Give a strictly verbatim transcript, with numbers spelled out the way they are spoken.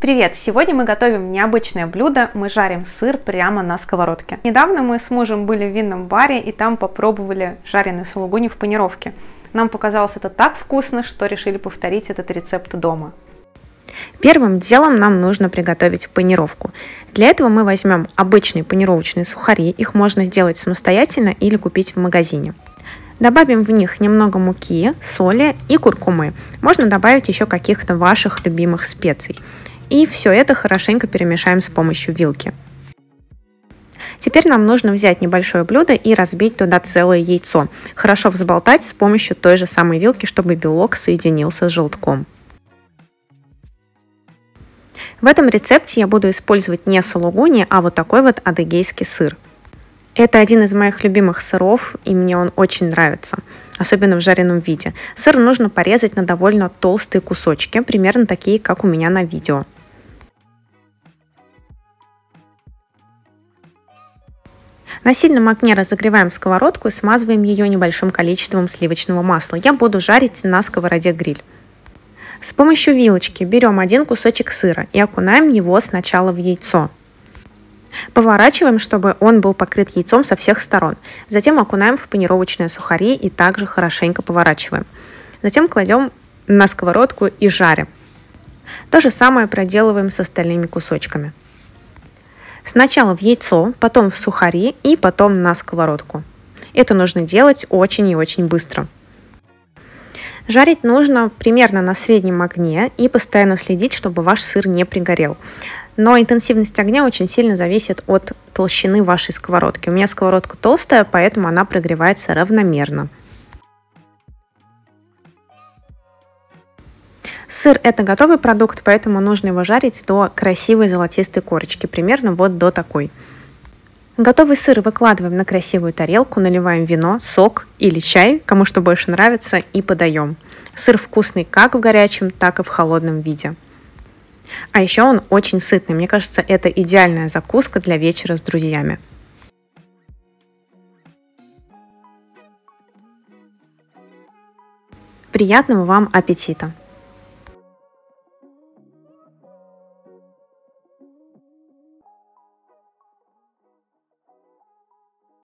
Привет! Сегодня мы готовим необычное блюдо, мы жарим сыр прямо на сковородке. Недавно мы с мужем были в винном баре и там попробовали жареные сулугуни в панировке. Нам показалось это так вкусно, что решили повторить этот рецепт дома. Первым делом нам нужно приготовить панировку. Для этого мы возьмем обычные панировочные сухари, их можно сделать самостоятельно или купить в магазине. Добавим в них немного муки, соли и куркумы. Можно добавить еще каких-то ваших любимых специй. И все это хорошенько перемешаем с помощью вилки. Теперь нам нужно взять небольшое блюдо и разбить туда целое яйцо. Хорошо взболтать с помощью той же самой вилки, чтобы белок соединился с желтком. В этом рецепте я буду использовать не сулугуни, а вот такой вот адыгейский сыр. Это один из моих любимых сыров, и мне он очень нравится, особенно в жареном виде. Сыр нужно порезать на довольно толстые кусочки, примерно такие, как у меня на видео. На сильном огне разогреваем сковородку и смазываем ее небольшим количеством сливочного масла. Я буду жарить на сковороде гриль. С помощью вилочки берем один кусочек сыра и окунаем его сначала в яйцо. Поворачиваем, чтобы он был покрыт яйцом со всех сторон. Затем окунаем в панировочные сухари и также хорошенько поворачиваем. Затем кладем на сковородку и жарим. То же самое проделываем с остальными кусочками. Сначала в яйцо, потом в сухари и потом на сковородку. Это нужно делать очень и очень быстро. Жарить нужно примерно на среднем огне и постоянно следить, чтобы ваш сыр не пригорел. Но интенсивность огня очень сильно зависит от толщины вашей сковородки. У меня сковородка толстая, поэтому она прогревается равномерно. Сыр – это готовый продукт, поэтому нужно его жарить до красивой золотистой корочки, примерно вот до такой. Готовый сыр выкладываем на красивую тарелку, наливаем вино, сок или чай, кому что больше нравится, и подаем. Сыр вкусный как в горячем, так и в холодном виде. А еще он очень сытный. Мне кажется, это идеальная закуска для вечера с друзьями. Приятного вам аппетита!